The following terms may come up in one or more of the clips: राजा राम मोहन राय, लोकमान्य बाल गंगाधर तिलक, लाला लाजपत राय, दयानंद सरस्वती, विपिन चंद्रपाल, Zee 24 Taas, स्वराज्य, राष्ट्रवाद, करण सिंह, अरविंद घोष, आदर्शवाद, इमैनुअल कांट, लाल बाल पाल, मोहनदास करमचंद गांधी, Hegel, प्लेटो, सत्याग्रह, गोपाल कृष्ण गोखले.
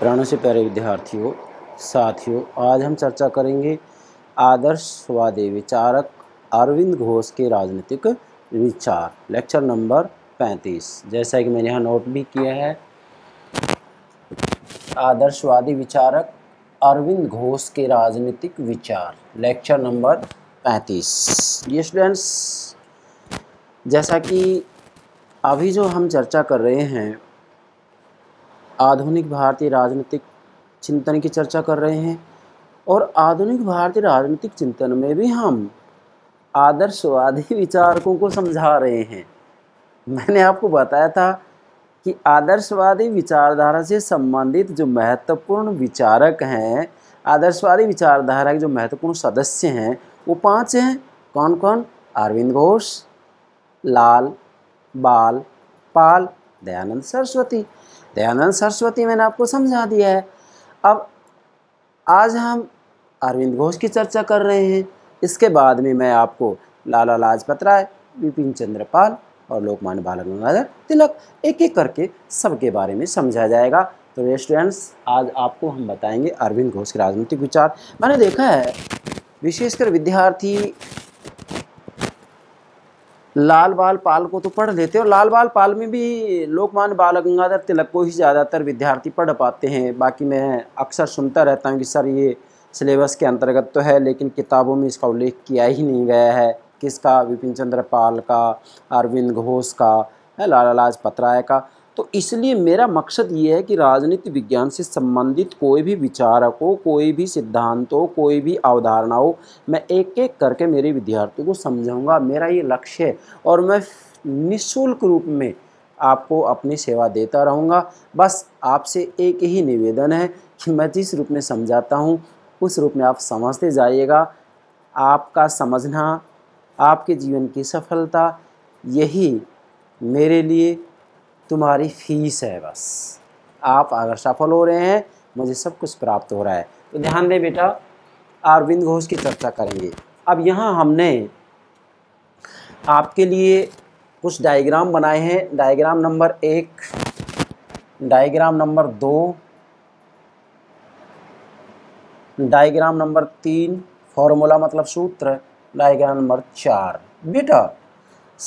प्राणों से प्यारे विद्यार्थियों साथियों, आज हम चर्चा करेंगे आदर्शवादी विचारक अरविंद घोष के राजनीतिक विचार, लेक्चर नंबर 35। जैसा कि मैंने यहाँ नोट भी किया है, आदर्शवादी विचारक अरविंद घोष के राजनीतिक विचार, लेक्चर नंबर 35। ये स्टूडेंट्स, जैसा कि अभी जो हम चर्चा कर रहे हैं, आधुनिक भारतीय राजनीतिक चिंतन की चर्चा कर रहे हैं, और आधुनिक भारतीय राजनीतिक चिंतन में भी हम आदर्शवादी विचारकों को समझा रहे हैं। मैंने आपको बताया था कि आदर्शवादी विचारधारा से संबंधित जो महत्वपूर्ण विचारक हैं, आदर्शवादी विचारधारा के जो महत्वपूर्ण सदस्य हैं, वो 5 हैं। कौन कौन? अरविंद घोष, लाल बाल पाल, दयानंद सरस्वती। दयानंद सरस्वती मैंने आपको समझा दिया है। अब आज हम अरविंद घोष की चर्चा कर रहे हैं। इसके बाद में मैं आपको लाला लाजपत राय, विपिन चंद्रपाल और लोकमान्य बाल गंगाधर तिलक, एक एक करके सबके बारे में समझा जाएगा। तो स्टूडेंट्स, आज आपको हम बताएंगे अरविंद घोष के राजनीतिक विचार। मैंने देखा है विशेषकर विद्यार्थी लाल बाल पाल को तो पढ़ लेते हैं, और लाल बाल पाल में भी लोकमान्य बाल गंगाधर तिलक को ही ज़्यादातर विद्यार्थी पढ़ पाते हैं। बाकी मैं अक्सर सुनता रहता हूँ कि सर ये सिलेबस के अंतर्गत तो है, लेकिन किताबों में इसका उल्लेख किया ही नहीं गया है। किसका? विपिन चंद्रपाल का, अरविंद घोष का, लाला लाजपत राय का। तो इसलिए मेरा मकसद ये है कि राजनीति विज्ञान से संबंधित कोई भी विचारक हो, कोई भी सिद्धांत हो, कोई भी अवधारणा हो, मैं एक एक करके मेरे विद्यार्थियों को समझाऊंगा। मेरा ये लक्ष्य है, और मैं निःशुल्क रूप में आपको अपनी सेवा देता रहूँगा। बस आपसे एक ही निवेदन है कि मैं जिस रूप में समझाता हूँ उस रूप में आप समझते जाइएगा। आपका समझना, आपके जीवन की सफलता, यही मेरे लिए तुम्हारी फीस है। बस आप अगर सफल हो रहे हैं, मुझे सब कुछ प्राप्त हो रहा है। तो ध्यान दें बेटा, अरविंद घोष की चर्चा करेंगे। अब यहाँ हमने आपके लिए कुछ डायग्राम बनाए हैं। Diagram number 1, diagram number 2, diagram number 3, formula मतलब सूत्र, डायग्राम नंबर 4। बेटा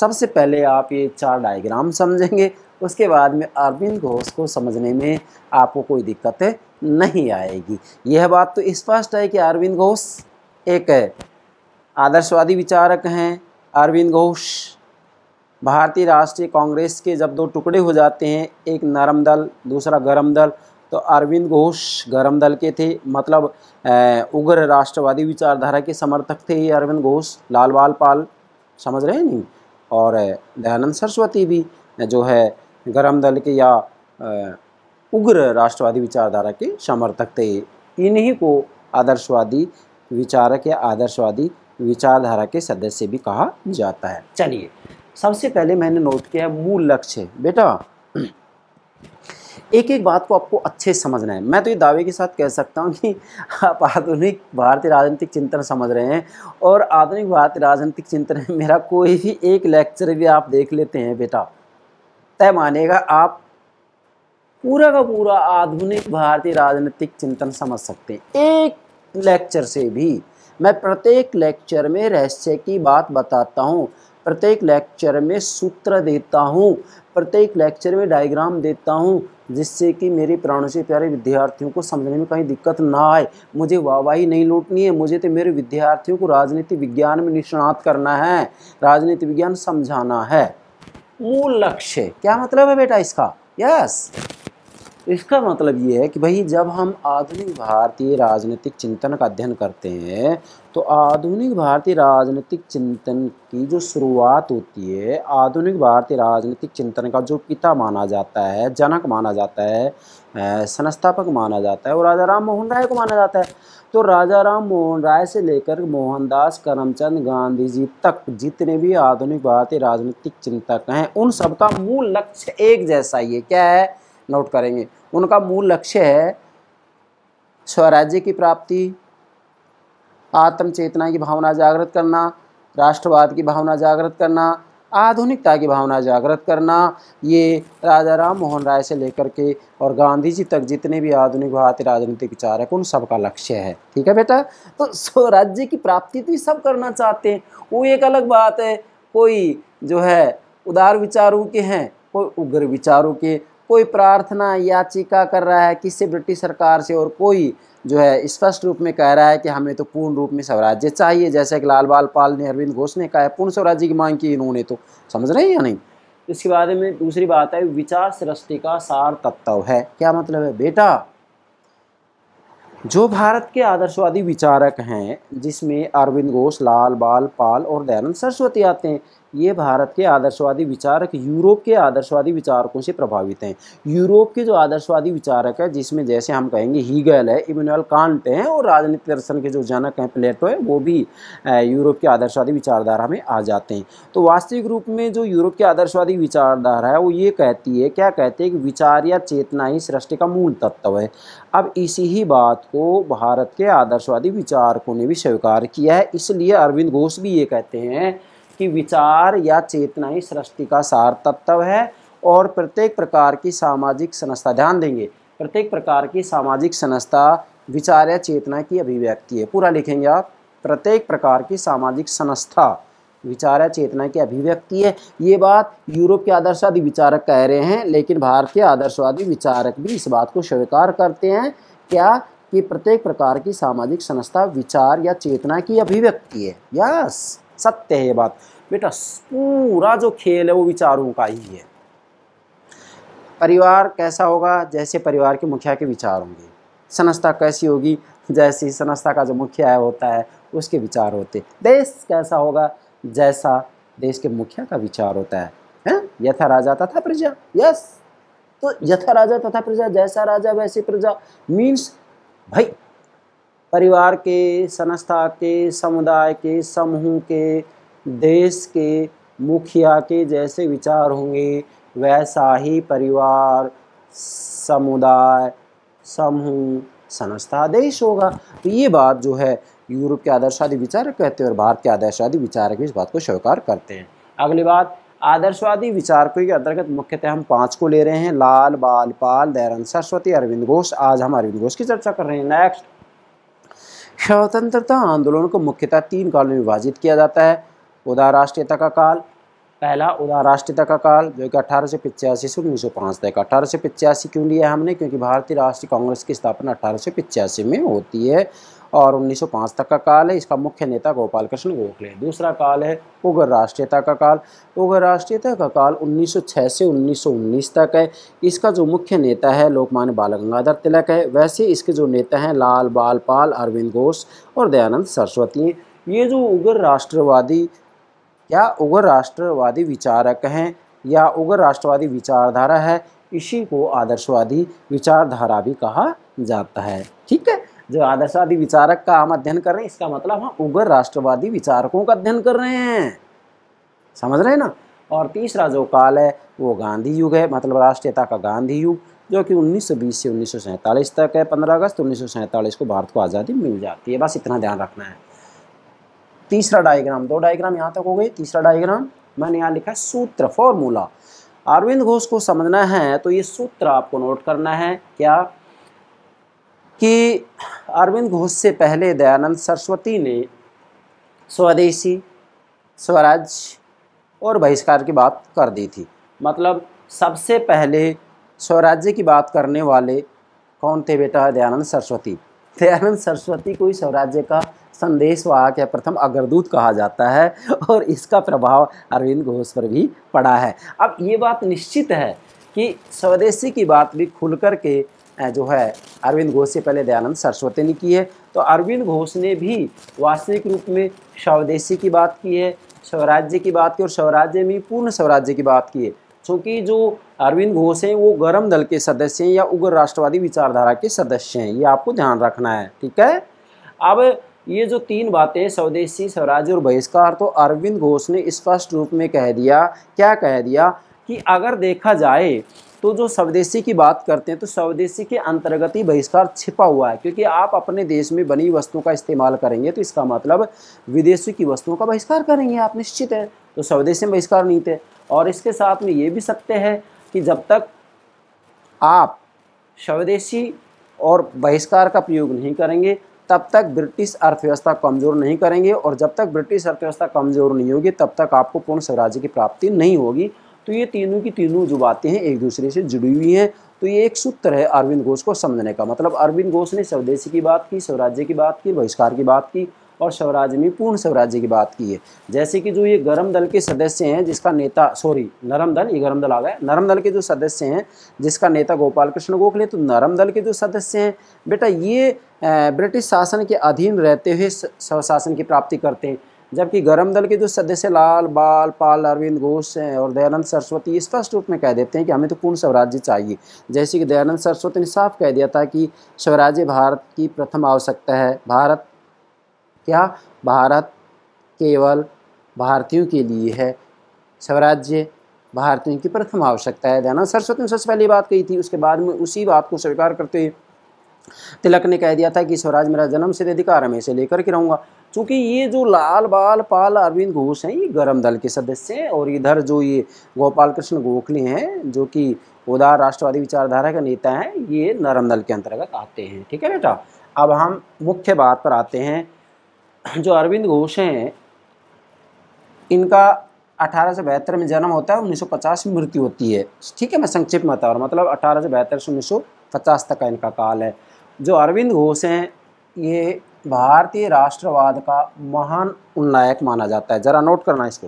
सबसे पहले आप ये 4 डायग्राम समझेंगे, उसके बाद में अरविंद घोष को समझने में आपको कोई दिक्कत नहीं आएगी। यह बात तो स्पष्ट है कि अरविंद घोष एक आदर्शवादी विचारक हैं। अरविंद घोष भारतीय राष्ट्रीय कांग्रेस के जब 2 टुकड़े हो जाते हैं, एक नरम दल, दूसरा गरम दल, तो अरविंद घोष गरम दल के थे, मतलब उग्र राष्ट्रवादी विचारधारा के समर्थक थे ये अरविंद घोष। लाल बाल पाल समझ रहे हैं नहीं, और दयानंद सरस्वती भी जो है गरम दल के या उग्र राष्ट्रवादी विचारधारा के समर्थक थे। इन्हीं को आदर्शवादी विचारक या आदर्शवादी विचारधारा के सदस्य भी कहा जाता है। चलिए, सबसे पहले मैंने नोट किया मूल लक्ष्य। बेटा एक एक बात को आपको अच्छे समझना है। मैं तो ये दावे के साथ कह सकता हूँ कि आप आधुनिक भारतीय राजनीतिक चिंतन समझ रहे हैं, और आधुनिक भारतीय राजनीतिक चिंतन में मेरा कोई भी एक लेक्चर भी आप देख लेते हैं बेटा, तय मानेगा आप पूरा का पूरा आधुनिक भारतीय राजनीतिक चिंतन समझ सकते हैं एक लेक्चर से भी। मैं प्रत्येक लेक्चर में रहस्य की बात बताता हूँ, प्रत्येक लेक्चर में सूत्र देता हूँ, प्रत्येक लेक्चर में डायग्राम देता हूँ, जिससे कि मेरे प्राणों से प्यारे विद्यार्थियों को समझने में कहीं दिक्कत ना आए। मुझे वाहवाही नहीं लूटनी है, मुझे तो मेरे विद्यार्थियों को राजनीति विज्ञान में निष्णात करना है, राजनीति विज्ञान समझाना है। मूल लक्ष्य क्या मतलब है बेटा इसका? यस, इसका मतलब ये है कि भाई जब हम आधुनिक भारतीय राजनीतिक चिंतन का अध्ययन करते हैं, तो आधुनिक भारतीय राजनीतिक चिंतन की जो शुरुआत होती है, आधुनिक भारतीय राजनीतिक चिंतन का जो पिता माना जाता है, जनक माना जाता है, संस्थापक माना जाता है, वो राजा राम मोहन राय को माना जाता है। तो राजा राम मोहन राय से लेकर मोहनदास करमचंद गांधी जी तक जितने भी आधुनिक भारतीय राजनीतिक चिंतक हैं, उन सबका मूल लक्ष्य एक जैसा ही है। क्या है? नोट करेंगे। उनका मूल लक्ष्य है स्वराज्य की प्राप्ति, आत्म चेतना की भावना जागृत करना, राष्ट्रवाद की भावना जागृत करना, आधुनिकता की भावना जागृत करना, ये राजा राम मोहन राय से लेकर के और गांधी जी तक जितने भी आधुनिक भारतीय राजनीतिक विचारक उन सबका लक्ष्य है। ठीक है बेटा, तो स्वराज्य की प्राप्ति तो ये सब करना चाहते हैं। वो एक अलग बात है, कोई जो है उदार विचारों के हैं, कोई उग्र विचारों के, कोई प्रार्थना याचिका कर रहा है किससे, ब्रिटिश सरकार से, और कोई जो है स्पष्ट रूप में कह रहा है कि हमें तो पूर्ण रूप में स्वराज्य चाहिए, जैसे कि लाल बाल पाल ने, अरविंद घोष ने कहा है, पूर्ण स्वराज्य की मांग की इन्होंने। तो समझ रहे हैं या नहीं। इसके बारे में दूसरी बात है, विचार सृष्टि का सार तत्व है। क्या मतलब है बेटा, जो भारत के आदर्शवादी विचारक हैं जिसमें अरविंद घोष, लाल बाल पाल और दयानंद सरस्वती आते हैं, ये भारत के आदर्शवादी विचारक यूरोप के आदर्शवादी विचारकों से प्रभावित हैं। यूरोप के जो आदर्शवादी विचारक है जिसमें जैसे हम कहेंगे हीगल है, इमैनुअल कांट हैं, और राजनीतिक दर्शन के जो जनक हैं प्लेटो है, वो भी यूरोप के आदर्शवादी विचारधारा में आ जाते हैं। तो वास्तविक रूप में जो यूरोप के आदर्शवादी विचारधारा है वो ये कहती है, क्या कहते हैं कि विचार या चेतना ही सृष्टि का मूल तत्व है। अब इसी ही बात को भारत के आदर्शवादी विचारकों ने भी स्वीकार किया है, इसलिए अरविंद घोष भी ये कहते हैं कि विचार या चेतना ही सृष्टि का सार तत्व है, और प्रत्येक प्रकार की सामाजिक संस्था, ध्यान देंगे, प्रत्येक प्रकार की सामाजिक संस्था विचार या चेतना की अभिव्यक्ति है। पूरा लिखेंगे आप, प्रत्येक प्रकार की सामाजिक संस्था विचार या चेतना की अभिव्यक्ति है। ये बात यूरोप के आदर्शवादी विचारक कह रहे हैं, लेकिन भारत के आदर्शवादी विचारक भी इस बात को स्वीकार करते हैं क्या कि प्रत्येक प्रकार की सामाजिक संस्था विचार या चेतना की अभिव्यक्ति है। यस, सत्य है ये बात बेटा। पूरा जो खेल है वो विचारों का ही है। परिवार कैसा होगा, जैसे परिवार के मुखिया के विचार होंगे। संस्था कैसी होगी, जैसी संस्था का जो मुखिया होता है उसके विचार होते। देश कैसा होगा, जैसा देश के मुखिया का विचार होता है। हैं, यथा राजा तथा प्रजा। यस, तो यथा राजा तथा प्रजा, जैसा राजा वैसी प्रजा, मीन्स भाई परिवार के, संस्था के, समुदाय के, समूह के, देश के मुखिया के जैसे विचार होंगे वैसा ही परिवार, समुदाय, समूह, संस्था, देश होगा। तो ये बात जो है यूरोप के आदर्शवादी विचारक कहते हैं, और भारत के आदर्शवादी विचारक भी इस बात को स्वीकार करते हैं। अगली बात, आदर्शवादी विचारकों के अंतर्गत मुख्यतः हम 5 को ले रहे हैं, लाल बाल पाल, दयानंद सरस्वती, अरविंद घोष। आज हम अरविंद घोष की चर्चा कर रहे हैं। नेक्स्ट, स्वतंत्रता आंदोलन को मुख्यतः 3 काल में विभाजित किया जाता है। उदार राष्ट्रीयता का काल, पहला उदार राष्ट्रीयता का काल जो कि 1885 से 1905 तक। 1885 क्यों लिया हमने, क्योंकि भारतीय राष्ट्रीय कांग्रेस की स्थापना 1885 में होती है, और 1905 तक का काल है। इसका मुख्य नेता गोपाल कृष्ण गोखले। दूसरा काल है उग्र राष्ट्रीयता का काल। उग्र राष्ट्रीयता का काल 1906 से 1919 तक है। इसका जो मुख्य नेता है लोकमान्य बाल गंगाधर तिलक है। वैसे इसके जो नेता हैं लाल बाल पाल, अरविंद घोष और दयानंद सरस्वती हैं। ये जो उग्र राष्ट्रवादी या उग्र राष्ट्रवादी विचारक हैं या उग्र राष्ट्रवादी विचारधारा है, इसी को आदर्शवादी विचारधारा भी कहा जाता है। ठीक है, जो आदर्शवादी विचारक का हम अध्ययन कर रहे हैं, इसका मतलब हम उग्र राष्ट्रवादी विचारकों का अध्ययन कर रहे हैं। समझ रहे हैं ना। और तीसरा जो काल है वो गांधी युग है, मतलब राष्ट्रीयता का गांधी युग, जो कि 1920 से 1947 तक है। 15 अगस्त 1947 को भारत को आज़ादी मिल जाती है। बस इतना ध्यान रखना है। तीसरा डायग्राम, 2 डायग्राम यहाँ तक हो गए। तीसरा डायग्राम मैंने यहाँ लिखा सूत्र, फॉर्मूला। अरविंद घोष को समझना है तो ये सूत्र आपको नोट करना है। क्या कि अरविंद घोष से पहले दयानंद सरस्वती ने स्वदेशी, स्वराज और बहिष्कार की बात कर दी थी। मतलब सबसे पहले स्वराज्य की बात करने वाले कौन थे बेटा, दयानंद सरस्वती। दयानंद सरस्वती को ही स्वराज्य का संदेशवाहक या प्रथम अग्रदूत कहा जाता है, और इसका प्रभाव अरविंद घोष पर भी पड़ा है। अब ये बात निश्चित है कि स्वदेशी की बात भी खुल कर के जो है अरविंद घोष से पहले दयानंद सरस्वती ने की है। तो अरविंद घोष ने भी वास्तविक रूप में स्वदेशी की बात की है, स्वराज्य की बात की, और स्वराज्य में पूर्ण स्वराज्य की बात की है। क्योंकि जो अरविंद घोष हैं वो गर्म दल के सदस्य हैं या उग्र राष्ट्रवादी विचारधारा के सदस्य हैं, ये आपको ध्यान रखना है। ठीक है। अब ये जो 3 बातें, स्वदेशी, स्वराज्य और बहिष्कार, तो अरविंद घोष ने स्पष्ट रूप में कह दिया। क्या कह दिया कि अगर देखा जाए तो जो स्वदेशी की बात करते हैं तो स्वदेशी के अंतर्गत ही बहिष्कार छिपा हुआ है, क्योंकि आप अपने देश में बनी वस्तुओं का इस्तेमाल करेंगे तो इसका मतलब विदेशी की वस्तुओं का बहिष्कार करेंगे आप, निश्चित है। तो स्वदेशी में बहिष्कार नहीं थे। और इसके साथ में ये भी सकते हैं कि जब तक आप स्वदेशी और बहिष्कार का प्रयोग नहीं करेंगे तब तक ब्रिटिश अर्थव्यवस्था कमज़ोर नहीं करेंगे, और जब तक ब्रिटिश अर्थव्यवस्था कमज़ोर नहीं होगी तब तक आपको पूर्ण स्वराज्य की प्राप्ति नहीं होगी। तो ये तीनों की तीनों जो बातें हैं एक दूसरे से जुड़ी हुई हैं। तो ये एक सूत्र है अरविंद घोष को समझने का। मतलब अरविंद घोष ने स्वदेशी की बात की, स्वराज्य की बात की, बहिष्कार की बात की और स्वराज्य में पूर्ण स्वराज्य की बात की है। जैसे कि जो ये गर्म दल के सदस्य हैं जिसका नेता नरम दल के जो सदस्य हैं जिसका नेता गोपाल कृष्ण गोखले, तो नरम दल के जो सदस्य हैं बेटा ये ब्रिटिश शासन के अधीन रहते हुए स्वशासन की प्राप्ति करते हैं। जबकि गर्म दल के जो सदस्य लाल बाल पाल, अरविंद घोष और दयानंद सरस्वती स्पष्ट रूप में कह देते हैं कि हमें तो पूर्ण स्वराज्य चाहिए। जैसे कि दयानंद सरस्वती ने साफ कह दिया था कि स्वराज्य भारत की प्रथम आवश्यकता है, भारत केवल भारतीयों के लिए है, स्वराज्य भारतीयों की प्रथम आवश्यकता है। दयानंद सरस्वती ने सबसे पहली बात कही थी। उसके बाद में उसी बात को स्वीकार करते हुए तिलक ने कह दिया था कि स्वराज मेरा जन्म सिद्ध अधिकार है, मैं इसे लेकर के रहूँगा। चूँकि ये जो लाल बाल पाल, अरविंद घोष हैं ये गर्म दल के सदस्य हैं, और इधर जो ये गोपाल कृष्ण गोखले हैं जो कि उदार राष्ट्रवादी विचारधारा का नेता हैं ये नरम दल के अंतर्गत आते हैं। ठीक है बेटा, अब हम मुख्य बात पर आते हैं। जो अरविंद घोष हैं इनका 1872 में जन्म होता है, 1950 में मृत्यु होती है। ठीक है, मैं संक्षिप्त में बता रहा हूँ। मतलब 1872 से 1950 तक का इनका काल है। जो अरविंद घोष हैं ये भारतीय राष्ट्रवाद का महान उन्नायक माना जाता है। जरा नोट करना इसको,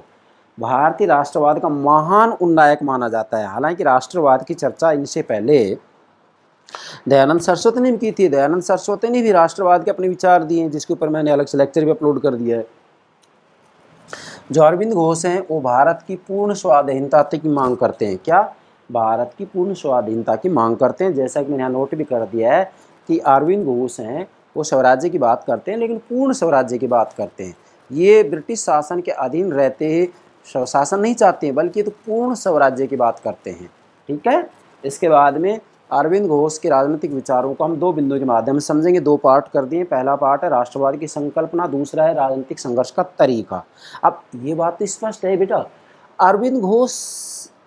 भारतीय राष्ट्रवाद का महान उन्नायक माना जाता है। हालांकि राष्ट्रवाद की चर्चा इनसे पहले दयानंद सरस्वती ने की थी। दयानंद सरस्वती ने भी राष्ट्रवाद के अपने विचार दिए हैं जिसके ऊपर मैंने अलग से लेक्चर भी अपलोड कर दिया है। जो अरविंद घोष हैं वो भारत की पूर्ण स्वाधीनता की मांग करते हैं। क्या? भारत की पूर्ण स्वाधीनता की मांग करते हैं। जैसा कि मैंने यहाँ नोट भी कर दिया है कि अरविंद घोष हैं वो स्वराज्य की बात करते हैं लेकिन पूर्ण स्वराज्य की बात करते हैं। ये ब्रिटिश शासन के अधीन रहते स्वशासन नहीं चाहते हैं बल्कि तो पूर्ण स्वराज्य की बात करते हैं। ठीक है, इसके बाद में अरविंद घोष के राजनीतिक विचारों को हम दो बिंदुओं के माध्यम से समझेंगे। दो पार्ट कर दिए, पहला पार्ट है राष्ट्रवाद की संकल्पना, दूसरा है राजनीतिक संघर्ष का तरीका। अब ये बात स्पष्ट है बेटा, अरविंद घोष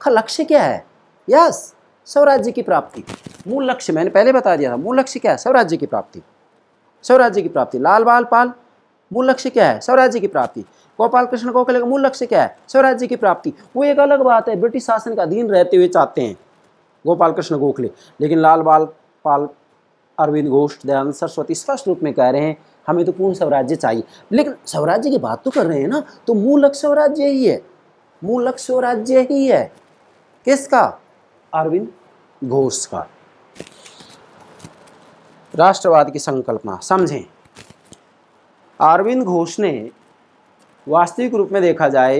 का लक्ष्य क्या है? यस, स्वराज्य की प्राप्ति। मूल लक्ष्य मैंने पहले बता दिया था। मूल लक्ष्य क्या है? स्वराज्य की प्राप्ति। स्वराज्य की प्राप्ति। लाल बाल पाल मूल लक्ष्य क्या है? स्वराज्य की प्राप्ति। गोपाल कृष्ण गोखले का मूल लक्ष्य क्या है? स्वराज्य की प्राप्ति। वो एक अलग बात है, ब्रिटिश शासन के अधीन रहते हुए चाहते हैं गोपाल कृष्ण गोखले। लेकिन लाल बाल पाल, अरविंद घोष, दयानंद सरस्वती स्पष्ट रूप में कह रहे हैं हमें तो पूर्ण स्वराज्य चाहिए। लेकिन स्वराज्य की बात तो कर रहे हैं ना, तो मूल लक्ष्य स्वराज्य ही है। मूल लक्ष्य स्वराज्य ही है। किसका? अरविंद घोष का। राष्ट्रवाद की संकल्पना समझें। अरविंद घोष ने वास्तविक रूप में देखा जाए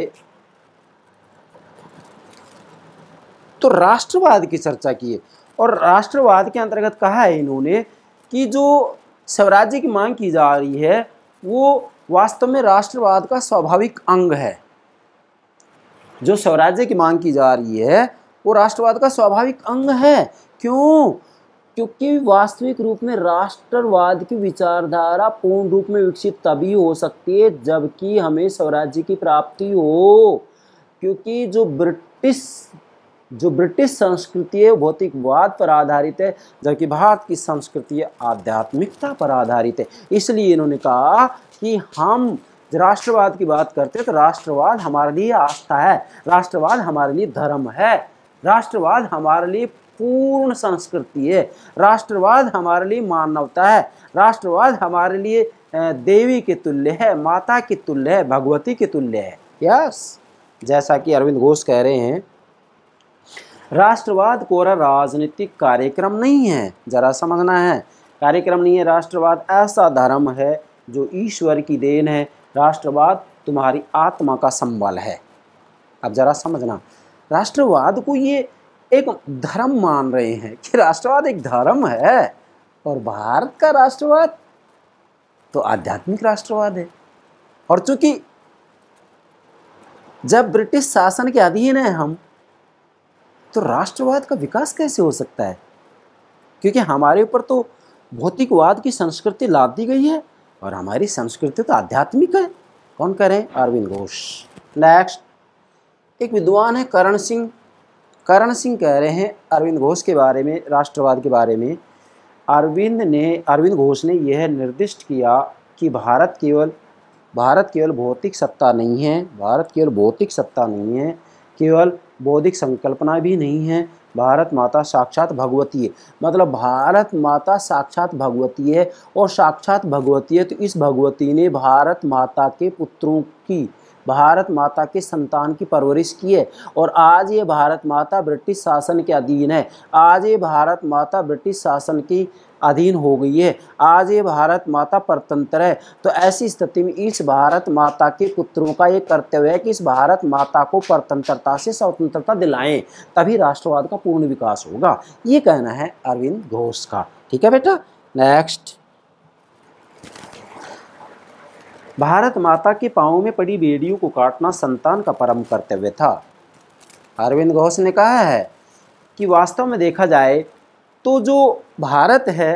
तो राष्ट्रवाद की चर्चा की है, और राष्ट्रवाद के अंतर्गत कहा है इन्होंने कि जो स्वराज्य की मांग की जा रही है वो वास्तव में राष्ट्रवाद का स्वाभाविक अंग है। जो स्वराज्य की मांग की जा रही है वो राष्ट्रवाद का स्वाभाविक अंग है। क्यों? क्योंकि वास्तविक रूप में राष्ट्रवाद की विचारधारा पूर्ण रूप में विकसित तभी हो सकती है जबकि हमें स्वराज्य की प्राप्ति हो। क्योंकि जो ब्रिटिश संस्कृति है भौतिकवाद पर आधारित है जबकि भारत की संस्कृति आध्यात्मिकता पर आधारित है। इसलिए इन्होंने कहा कि हम राष्ट्रवाद की बात करते हैं तो राष्ट्रवाद हमारे लिए आस्था है, राष्ट्रवाद हमारे लिए धर्म है, राष्ट्रवाद हमारे लिए पूर्ण संस्कृति है, राष्ट्रवाद हमारे लिए मानवता है, राष्ट्रवाद हमारे लिए देवी के तुल्य है, माता के तुल्य है, भगवती के तुल्य है। यस, जैसा कि अरविंद घोष कह रहे हैं राष्ट्रवाद कोरा राजनीतिक कार्यक्रम नहीं है। जरा समझना है, कार्यक्रम नहीं है। राष्ट्रवाद ऐसा धर्म है जो ईश्वर की देन है। राष्ट्रवाद तुम्हारी आत्मा का संबल है। अब जरा समझना, राष्ट्रवाद को ये एक धर्म मान रहे हैं कि राष्ट्रवाद एक धर्म है, और भारत का राष्ट्रवाद तो आध्यात्मिक राष्ट्रवाद है। और चूंकि जब ब्रिटिश शासन के अधीन है हम, तो राष्ट्रवाद का विकास कैसे हो सकता है? क्योंकि हमारे ऊपर तो भौतिकवाद की संस्कृति लाद दी गई है और हमारी संस्कृति तो आध्यात्मिक है। कौन कह रहे हैं? अरविंद घोष। नेक्स्ट, एक विद्वान है करण सिंह। करण सिंह कह रहे हैं अरविंद घोष के बारे में, राष्ट्रवाद के बारे में, अरविंद घोष ने यह निर्दिष्ट किया कि भारत केवल भौतिक सत्ता नहीं है, केवल बौद्धिक संकल्पना भी नहीं है, भारत माता साक्षात भगवती है। मतलब भारत माता साक्षात भगवती है और साक्षात भगवती है तो इस भगवती ने भारत माता के पुत्रों की, भारत माता के संतान की परवरिश की है। और आज ये भारत माता ब्रिटिश शासन के अधीन है, आज ये भारत माता ब्रिटिश शासन की अधीन हो गई है, आज ये भारत माता परतंत्र है। तो ऐसी स्थिति में इस भारत माता के पुत्रों का ये कर्तव्य है कि इस भारत माता को परतंत्रता से स्वतंत्रता दिलाएं, तभी राष्ट्रवाद का पूर्ण विकास होगा। ये कहना है अरविंद घोष का। ठीक है बेटा, नेक्स्ट। भारत माता के पाँव में पड़ी बेड़ियों को काटना संतान का परम कर्तव्य था। अरविंद घोष ने कहा है कि वास्तव में देखा जाए तो जो भारत है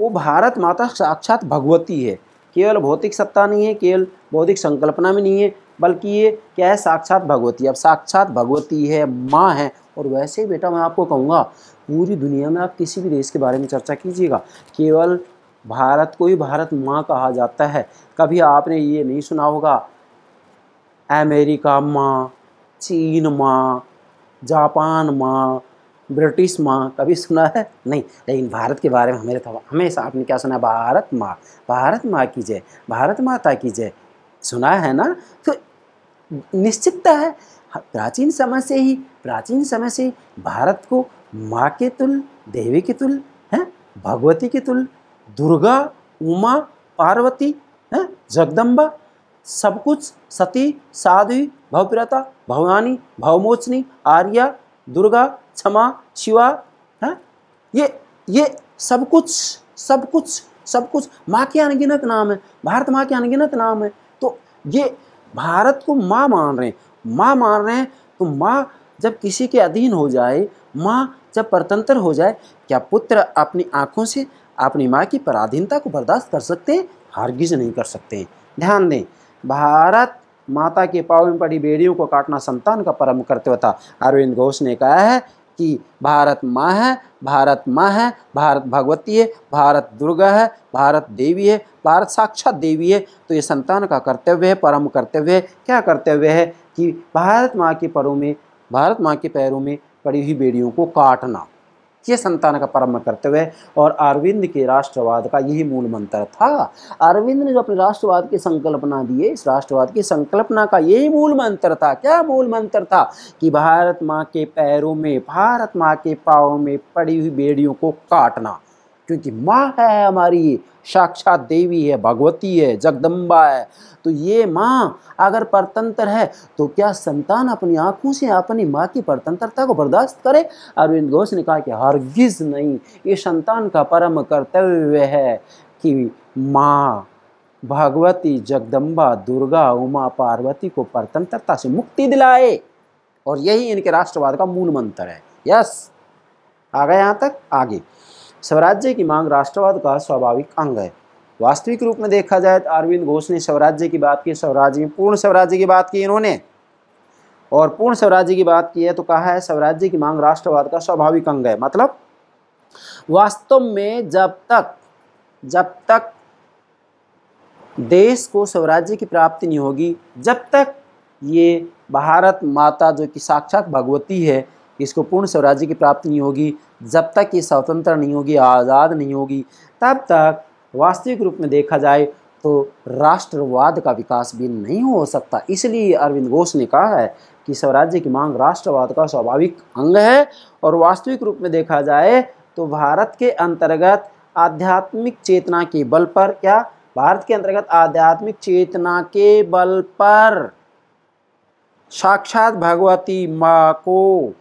वो भारत माता साक्षात भगवती है, केवल भौतिक सत्ता नहीं है, केवल बौद्धिक संकल्पना में नहीं है, बल्कि ये क्या है, साक्षात भगवती। अब साक्षात भगवती है, माँ है। और वैसे ही बेटा मैं आपको कहूँगा, पूरी दुनिया में आप किसी भी देश के बारे में चर्चा कीजिएगा, केवल भारत को ही भारत माँ कहा जाता है। कभी आपने ये नहीं सुना होगा अमेरिका माँ, चीन माँ, जापान माँ, ब्रिटिश माँ, कभी सुना है? नहीं। लेकिन भारत के बारे में हमेशा आपने क्या सुना? भारत माँ, भारत माँ की जय, भारत माता की जय, सुना है ना। तो निश्चितता है प्राचीन समय से ही भारत को माँ के तुल, देवी के तुल, हैं, भगवती के तुल, दुर्गा, उमा, पार्वती, हैं, जगदम्बा, सब कुछ, सती, साध्वी, भवप्रता, भवानी, भवमोचनी, आर्या, दुर्गा, क्षमा, शिवा, है, ये सब कुछ माँ के अनगिनत नाम है, भारत माँ के अनगिनत नाम है। तो ये भारत को माँ मान रहे हैं, तो माँ जब किसी के अधीन हो जाए, माँ जब परतंत्र हो जाए, क्या पुत्र अपनी आँखों से अपनी माँ की पराधीनता को बर्दाश्त कर सकते हैं? हरगिज़ नहीं कर सकते हैं। ध्यान दें, भारत माता के पाँव में पड़ी बेड़ियों को काटना संतान का परम कर्तव्य था। अरविंद घोष ने कहा है कि भारत माँ है, भारत भगवती है, भारत दुर्गा है, भारत देवी है, भारत साक्षात देवी है। तो ये संतान का कर्तव्य है, परम कर्तव्य है। क्या कर्तव्य है? कि भारत माँ के पैरों में पड़ी हुई बेड़ियों को काटना, ये संतान का परम कर्तव्य है। और अरविंद के राष्ट्रवाद का यही मूल मंत्र था। अरविंद ने जो अपने राष्ट्रवाद की संकल्पना दी है, इस राष्ट्रवाद की संकल्पना का यही मूल मंत्र था। क्या मूल मंत्र था? कि भारत माँ के पाँव में पड़ी हुई बेड़ियों को काटना, क्योंकि माँ है हमारी, साक्षात देवी है, भगवती है, जगदम्बा है। तो ये माँ अगर परतंत्र है तो क्या संतान अपनी आँखों से अपनी माँ की परतंत्रता को बर्दाश्त करे? अरविंद घोष ने कहा कि हरगिज़ नहीं। ये संतान का परम कर्तव्य है कि माँ, भगवती, जगदम्बा, दुर्गा, उमा, पार्वती को परतंत्रता से मुक्ति दिलाए। और यही इनके राष्ट्रवाद का मूल मंत्र है। यस, आ गए यहाँ तक? आगे स्वराज्य की मांग राष्ट्रवाद का स्वाभाविक अंग है। वास्तविक रूप में देखा जाए तो अरविंद घोष ने स्वराज्य की बात की, स्वराज्य में पूर्ण स्वराज्य की बात की इन्होंने, और पूर्ण स्वराज्य की बात की है तो कहा है स्वराज्य की मांग राष्ट्रवाद का स्वाभाविक अंग है। मतलब वास्तव में जब तक देश को स्वराज्य की प्राप्ति नहीं होगी, जब तक ये भारत माता जो कि साक्षात भगवती है, इसको पूर्ण स्वराज्य की प्राप्ति नहीं होगी, जब तक ये स्वतंत्र नहीं होगी, आज़ाद नहीं होगी, तब तक वास्तविक रूप में देखा जाए तो राष्ट्रवाद का विकास भी नहीं हो सकता। इसलिए अरविंद घोष ने कहा है कि स्वराज्य की मांग राष्ट्रवाद का स्वाभाविक अंग है। और वास्तविक रूप में देखा जाए तो भारत के अंतर्गत आध्यात्मिक चेतना के बल पर, क्या भारत के अंतर्गत आध्यात्मिक चेतना के बल पर साक्षात भगवती माँ को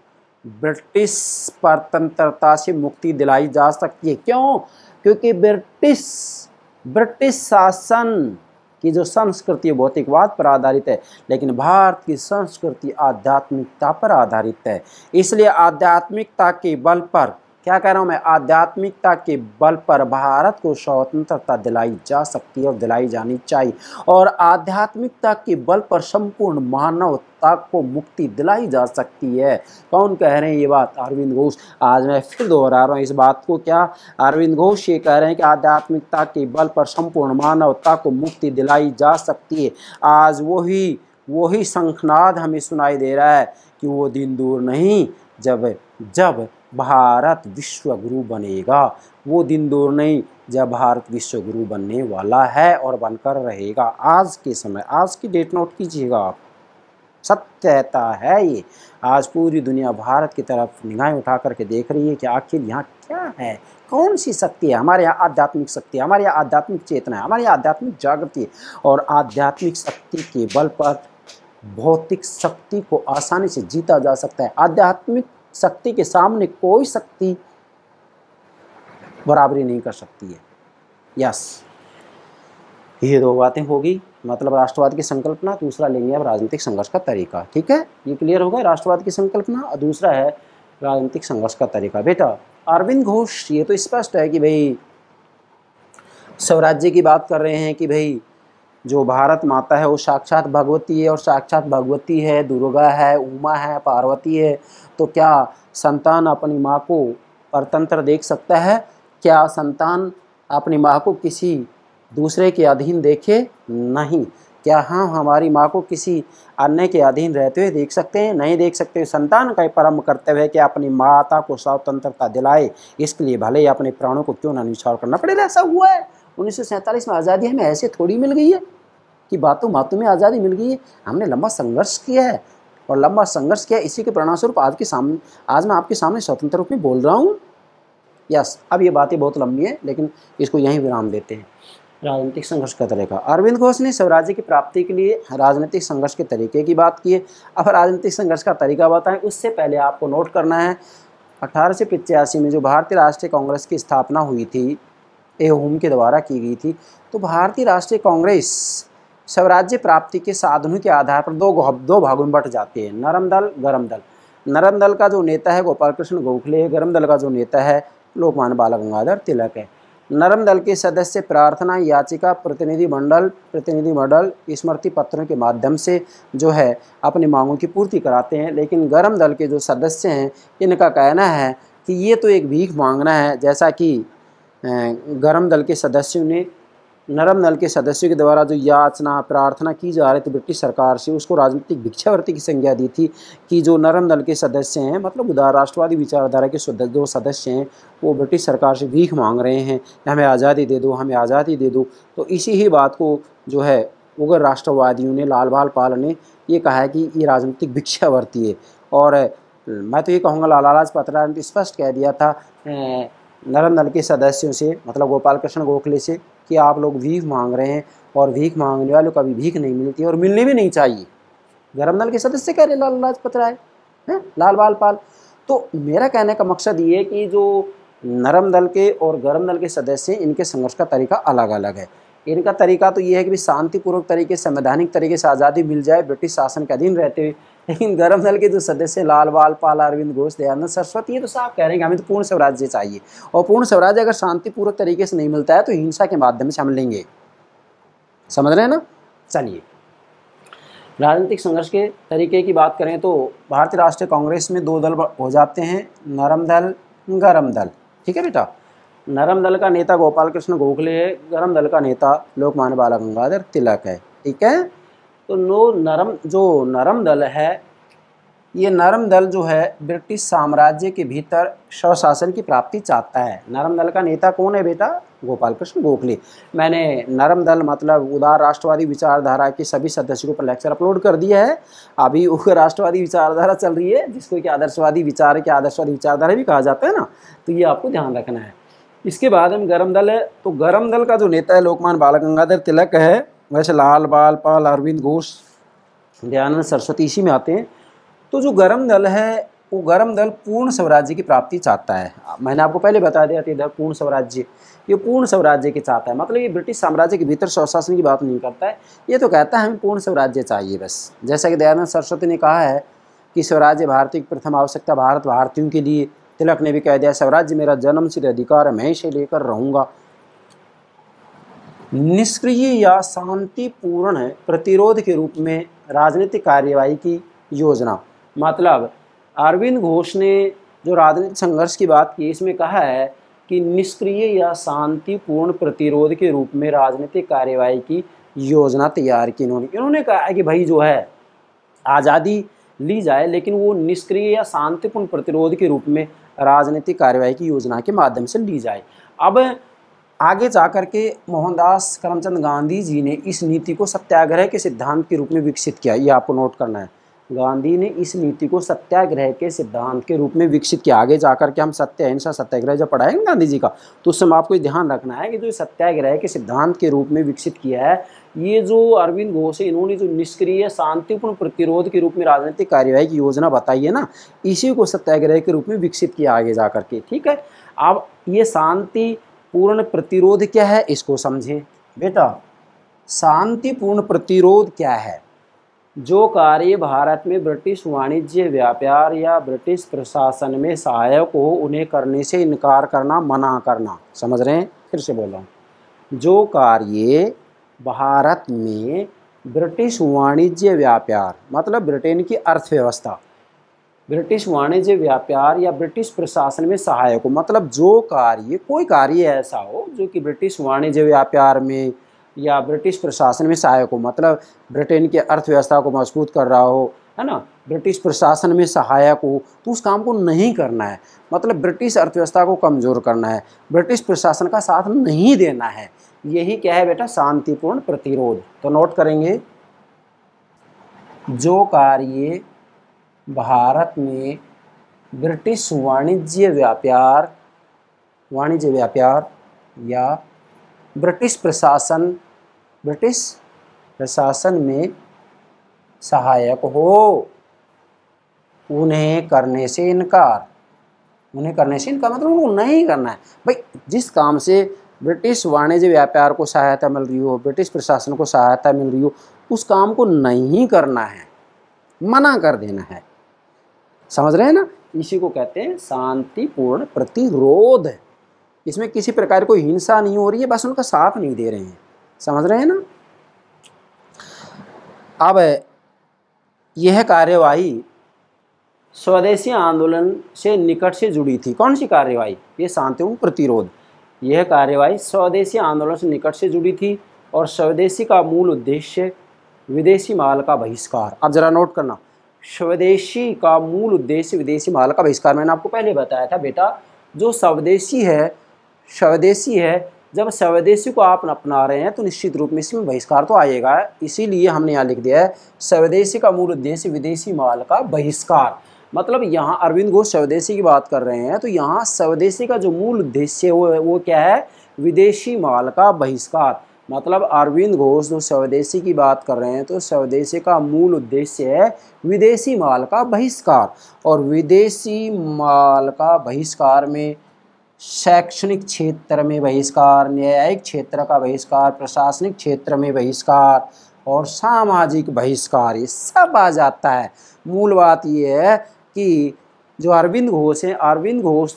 ब्रिटिश परतंत्रता से मुक्ति दिलाई जा सकती है। क्यों? क्योंकि ब्रिटिश शासन की जो संस्कृति भौतिकवाद पर आधारित है, लेकिन भारत की संस्कृति आध्यात्मिकता पर आधारित है। इसलिए आध्यात्मिकता के बल पर क्या कह रहा हूँ मैं, आध्यात्मिकता के बल पर भारत को स्वतंत्रता दिलाई जा सकती है और दिलाई जानी चाहिए, और आध्यात्मिकता के बल पर संपूर्ण मानवता को मुक्ति दिलाई जा सकती है। कौन कह रहे हैं ये बात? अरविंद घोष। आज मैं फिर दोहरा रहा हूँ इस बात को। क्या अरविंद घोष ये कह रहे हैं कि आध्यात्मिकता के बल पर संपूर्ण मानवता को मुक्ति दिलाई जा सकती है? आज वही शंखनाद हमें सुनाई दे रहा है कि वो दिन दूर नहीं जब जब भारत विश्व गुरु बनेगा, वो दिन दूर नहीं जब भारत विश्व गुरु बनने वाला है और बनकर रहेगा। आज के समय, आज की डेट नोट कीजिएगा आप, सत्य कहता है ये। आज पूरी दुनिया भारत की तरफ निगाहें उठा करके देख रही है कि आखिर यहाँ क्या है, कौन सी शक्ति है। हमारे यहाँ आध्यात्मिक शक्ति है, हमारे यहाँ आध्यात्मिक चेतना है, हमारे यहाँ आध्यात्मिक जागृति है, और आध्यात्मिक शक्ति के बल पर भौतिक शक्ति को आसानी से जीता जा सकता है। आध्यात्मिक शक्ति के सामने कोई शक्ति बराबरी नहीं कर सकती है। यस, ये दो बातें होगी, मतलब राष्ट्रवाद की संकल्पना, दूसरा लेंगे अब राजनीतिक संघर्ष का तरीका। ठीक है, ये क्लियर होगा, राष्ट्रवाद की संकल्पना और दूसरा है राजनीतिक संघर्ष का तरीका। बेटा अरविंद घोष ये तो स्पष्ट है कि भाई स्वराज्य की बात कर रहे हैं कि भाई जो भारत माता है वो साक्षात भगवती है, और साक्षात भगवती है दुर्गा है, उमा है, पार्वती है। तो क्या संतान अपनी माँ को परतंत्र देख सकता है? क्या संतान अपनी माँ को किसी दूसरे के अधीन देखे? नहीं। क्या हम हमारी माँ को किसी अन्य के अधीन रहते हुए देख सकते हैं? नहीं देख सकते। संतान का परम कर्तव्य है कि अपनी माता को स्वतंत्रता दिलाए, इसके लिए भले ही अपने प्राणों को क्यों ना न्यौछावर करना पड़े। ऐसा हुआ है 1947 में, आज़ादी हमें ऐसे थोड़ी मिल गई है कि बातों बातों में आज़ादी मिल गई है। हमने लंबा संघर्ष किया है, और लंबा संघर्ष किया, इसी के परिणामस्वरूप आज मैं आपके सामने स्वतंत्र रूप में बोल रहा हूँ। यस, अब ये बातें बहुत लंबी हैं, लेकिन इसको यहीं विराम देते हैं। राजनीतिक संघर्ष का तरीका, अरविंद घोष ने स्वराज्य की प्राप्ति के लिए राजनीतिक संघर्ष के तरीके की बात की है। अब राजनीतिक संघर्ष का तरीका बताएं, उससे पहले आपको नोट करना है 1885 में जो भारतीय राष्ट्रीय कांग्रेस की स्थापना हुई थी, एहोम के द्वारा की गई थी। तो भारतीय राष्ट्रीय कांग्रेस स्वराज्य प्राप्ति के साधनों के आधार पर दो भागों में बंट जाते हैं, नरम दल, गरम दल। नरम दल का जो नेता है गोपाल कृष्ण गोखले है, गरम दल का जो नेता है लोकमान्य बाल गंगाधर तिलक है। नरम दल के सदस्य प्रार्थना, याचिका, प्रतिनिधि मंडल, स्मृति पत्रों के माध्यम से जो है अपनी मांगों की पूर्ति कराते हैं। लेकिन गरम दल के जो सदस्य हैं, इनका कहना है कि ये तो एक भीख मांगना है, जैसा कि गरम दल के सदस्यों ने नरम दल के सदस्यों के द्वारा जो याचना प्रार्थना की जा रही थी ब्रिटिश सरकार से, उसको राजनीतिक भिक्षावृत्ति की संज्ञा दी थी। कि जो नरम दल के सदस्य हैं, मतलब उदार राष्ट्रवादी विचारधारा के जो सदस्य हैं, वो ब्रिटिश सरकार से भीख मांग रहे हैं, हमें आज़ादी दे दो, हमें आज़ादी दे दो। तो इसी ही बात को जो है उग्र राष्ट्रवादियों ने, लाल बाल पाल ने ये कहा है कि ये राजनीतिक भिक्षावृत्ति है। और मैं तो ये कहूँगा लाला लाजपत राय ने स्पष्ट कह दिया था नरम दल के सदस्यों से, मतलब गोपाल कृष्ण गोखले से, कि आप लोग भीख मांग रहे हैं और भीख मांगने वालों को कभी भीख नहीं मिलती और मिलनी भी नहीं चाहिए। गरम दल के सदस्य कह रहे लाला लाजपत राय हैं, लाल बाल पाल। तो मेरा कहने का मकसद ये है कि जो नरम दल के और गरम दल के सदस्य हैं, इनके संघर्ष का तरीका अलग अलग है। इनका तरीका तो ये है कि शांतिपूर्वक तरीके, संवैधानिक तरीके से आज़ादी मिल जाए ब्रिटिश शासन के अधीन रहते हुए। लेकिन गरम दल के जो सदस्य लाल बाल पाल, अरविंद घोष, दयानंद सरस्वती, ये तो साफ कह रहे हैं कि हमें तो पूर्ण स्वराज्य चाहिए, और पूर्ण स्वराज्य अगर शांतिपूर्वक तरीके से नहीं मिलता है तो हिंसा के माध्यम से हम लेंगे। समझ रहे हैं ना? चलिए, राजनीतिक संघर्ष के तरीके की बात करें तो भारतीय राष्ट्रीय कांग्रेस में दो दल हो जाते हैं, नरम दल, गरम दल। ठीक है बेटा, नरम दल का नेता गोपाल कृष्ण गोखले है, गरम दल का नेता लोकमान्य बाल गंगाधर तिलक है। ठीक है, तो नरम दल है, ये नरम दल जो है ब्रिटिश साम्राज्य के भीतर स्वशासन की प्राप्ति चाहता है। नरम दल का नेता कौन है बेटा? गोपाल कृष्ण गोखले। मैंने नरम दल मतलब उदार राष्ट्रवादी विचारधारा के सभी सदस्यों पर लेक्चर अपलोड कर दिया है। अभी उग्र राष्ट्रवादी विचारधारा चल रही है, जिसको कि आदर्शवादी विचारधारा भी कहा जाता है ना, तो ये आपको ध्यान रखना है। इसके बाद हम गरम दल है, तो गरम दल का जो नेता है लोकमान्य बाल गंगाधर तिलक है। वैसे लाल बाल पाल, अरविंद घोष, दयानंद सरस्वती इसी में आते हैं। तो जो गरम दल है, वो गरम दल पूर्ण स्वराज्य की प्राप्ति चाहता है। मैंने आपको पहले बता दिया था इधर पूर्ण स्वराज्य, ये पूर्ण स्वराज्य के चाहता है, मतलब ये ब्रिटिश साम्राज्य के भीतर स्वशासन की बात नहीं करता है। ये तो कहता है हमें पूर्ण स्वराज्य चाहिए बस। जैसा कि दयानंद सरस्वती ने कहा है कि स्वराज्य भारतीय की प्रथम आवश्यकता भारत भारतीयों के लिए तिलक ने भी कह दिया स्वराज्य मेरा जन्मसिद्ध अधिकार है, मैं इसे लेकर रहूंगा। निष्क्रिय या शांतिपूर्ण प्रतिरोध के रूप में राजनीतिक कार्यवाही की योजना, मतलब अरविंद घोष ने जो राजनीतिक संघर्ष की बात की इसमें कहा है कि निष्क्रिय या शांतिपूर्ण प्रतिरोध के रूप में राजनीतिक कार्यवाही की योजना तैयार की इन्होंने कहा कि भाई जो है आज़ादी ली जाए लेकिन वो निष्क्रिय या शांतिपूर्ण प्रतिरोध के रूप में राजनीतिक कार्यवाही की योजना के माध्यम से ली जाए। अब आगे जा करके मोहनदास करमचंद गांधी जी ने इस नीति को सत्याग्रह के सिद्धांत के रूप में विकसित किया। ये आपको नोट करना है, गांधी ने इस नीति को सत्याग्रह के सिद्धांत के रूप में विकसित किया। आगे जाकर के हम सत्य अहिंसा सत्याग्रह जब पढ़ाएंगे गांधी जी का तो उस समय आपको ध्यान रखना है कि जो सत्याग्रह के सिद्धांत के रूप में विकसित किया है ये जो अरविंद घोष है इन्होंने जो निष्क्रिय शांतिपूर्ण प्रतिरोध के रूप में राजनीतिक कार्यवाही की योजना बताई है ना, इसी को सत्याग्रह के रूप में विकसित किया आगे जा करके। ठीक है, अब ये शांतिपूर्ण प्रतिरोध क्या है इसको समझें। बेटा शांतिपूर्ण प्रतिरोध क्या है? जो कार्य भारत में ब्रिटिश वाणिज्य व्यापार या ब्रिटिश प्रशासन में सहायक हो उन्हें करने से इनकार करना, मना करना। समझ रहे हैं? फिर से बोल रहा हूँ, जो कार्य भारत में ब्रिटिश वाणिज्य व्यापार मतलब ब्रिटेन की अर्थव्यवस्था ब्रिटिश वाणिज्य व्यापार या ब्रिटिश प्रशासन में सहायक हो, मतलब जो कार्य कोई कार्य ऐसा हो जो कि ब्रिटिश वाणिज्य व्यापार में या ब्रिटिश प्रशासन में सहायक हो, मतलब ब्रिटेन की अर्थव्यवस्था को मजबूत कर रहा हो, है ना, ब्रिटिश प्रशासन में सहायक हो, तो उस काम को नहीं करना है। मतलब ब्रिटिश अर्थव्यवस्था को कमज़ोर करना है, ब्रिटिश प्रशासन का साथ नहीं देना है। यही क्या है बेटा? शांतिपूर्ण प्रतिरोध। तो नोट करेंगे, जो कार्य भारत में ब्रिटिश वाणिज्य व्यापार या ब्रिटिश प्रशासन में सहायक हो उन्हें करने से इनकार मतलब उनको नहीं करना है। भाई जिस काम से ब्रिटिश वाणिज्य व्यापार को सहायता मिल रही हो, ब्रिटिश प्रशासन को सहायता मिल रही हो, उस काम को नहीं करना है, मना कर देना है। समझ रहे हैं ना? इसी को कहते हैं शांतिपूर्ण प्रतिरोध। इसमें किसी प्रकार कोई हिंसा नहीं हो रही है, बस उनका साथ नहीं दे रहे हैं। समझ रहे हैं ना? अब यह कार्यवाही स्वदेशी आंदोलन से निकट से जुड़ी थी। कौन सी कार्यवाही? ये शांतिपूर्ण प्रतिरोध। यह कार्यवाही स्वदेशी आंदोलन से निकट से जुड़ी थी और स्वदेशी का मूल उद्देश्य विदेशी माल का बहिष्कार। अब जरा नोट करना, स्वदेशी का मूल उद्देश्य विदेशी माल का बहिष्कार। मैंने आपको पहले बताया था बेटा जो स्वदेशी है जब स्वदेशी को आप अपना रहे हैं तो निश्चित रूप में इसमें बहिष्कार तो आएगा, इसीलिए हमने यहाँ लिख दिया है स्वदेशी का मूल उद्देश्य विदेशी माल का बहिष्कार। मतलब यहाँ अरविंद घोष स्वदेशी की बात कर रहे हैं तो यहाँ स्वदेशी का जो मूल उद्देश्य वो क्या है? विदेशी माल का बहिष्कार। मतलब अरविंद घोष जो स्वदेशी की बात कर रहे हैं तो स्वदेशी का मूल उद्देश्य है विदेशी माल का बहिष्कार। और विदेशी माल का बहिष्कार में शैक्षणिक क्षेत्र में बहिष्कार, न्यायिक क्षेत्र का बहिष्कार, प्रशासनिक क्षेत्र में बहिष्कार और सामाजिक बहिष्कार, ये सब आ जाता है। मूल बात ये है कि जो अरविंद घोष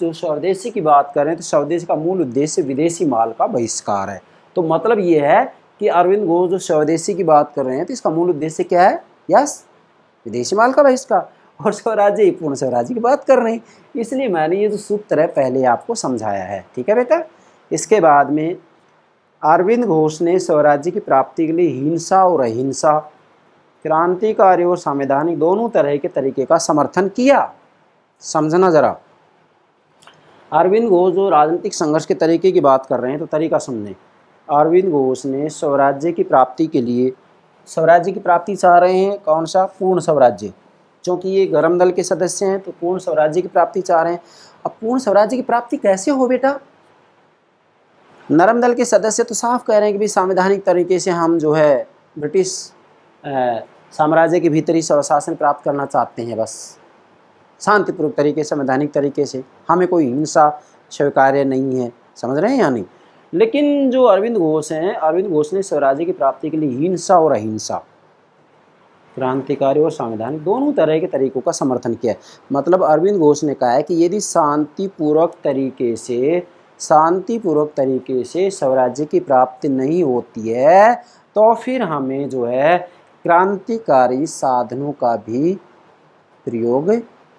जो स्वदेशी की बात कर रहे हैं तो स्वदेशी का मूल उद्देश्य विदेशी माल का बहिष्कार है। तो मतलब ये है कि अरविंद घोष जो स्वदेशी की बात कर रहे हैं तो इसका मूल उद्देश्य क्या है? यस, विदेशी माल का बहिष्कार। और स्वराज्य पूर्ण स्वराज्य की बात कर रहे हैं, इसलिए मैंने ये जो सूत्र है पहले आपको समझाया है। ठीक है बेटा, इसके बाद में अरविंद घोष ने स्वराज्य की प्राप्ति के लिए हिंसा और अहिंसा, क्रांतिकारी और संवैधानिक दोनों तरह के तरीके का समर्थन किया। समझना ज़रा, अरविंद घोष जो राजनीतिक संघर्ष के तरीके की बात कर रहे हैं तो तरीका सुनने, अरविंद घोष ने स्वराज्य की प्राप्ति के लिए, स्वराज्य की प्राप्ति चाह रहे हैं कौन सा? पूर्ण स्वराज्य। क्योंकि ये गर्म दल के सदस्य हैं तो पूर्ण स्वराज्य की प्राप्ति चाह रहे हैं। अब पूर्ण स्वराज्य की प्राप्ति कैसे हो बेटा? नरम दल के सदस्य तो साफ कह रहे हैं कि भाई संवैधानिक तरीके से हम जो है ब्रिटिश साम्राज्य के भीतर ही स्वशासन प्राप्त करना चाहते हैं, बस शांतिपूर्ण तरीके से, संवैधानिक तरीके से, हमें कोई हिंसा स्वीकार्य नहीं है। समझ रहे हैं या नहीं? लेकिन जो अरविंद घोष हैं, अरविंद घोष ने स्वराज्य की प्राप्ति के लिए हिंसा और अहिंसा, क्रांतिकारी और संवैधानिक दोनों तरह के तरीकों का समर्थन किया। मतलब अरविंद घोष ने कहा है कि यदि शांतिपूर्वक तरीके से स्वराज्य की प्राप्ति नहीं होती है तो फिर हमें जो है क्रांतिकारी साधनों का भी प्रयोग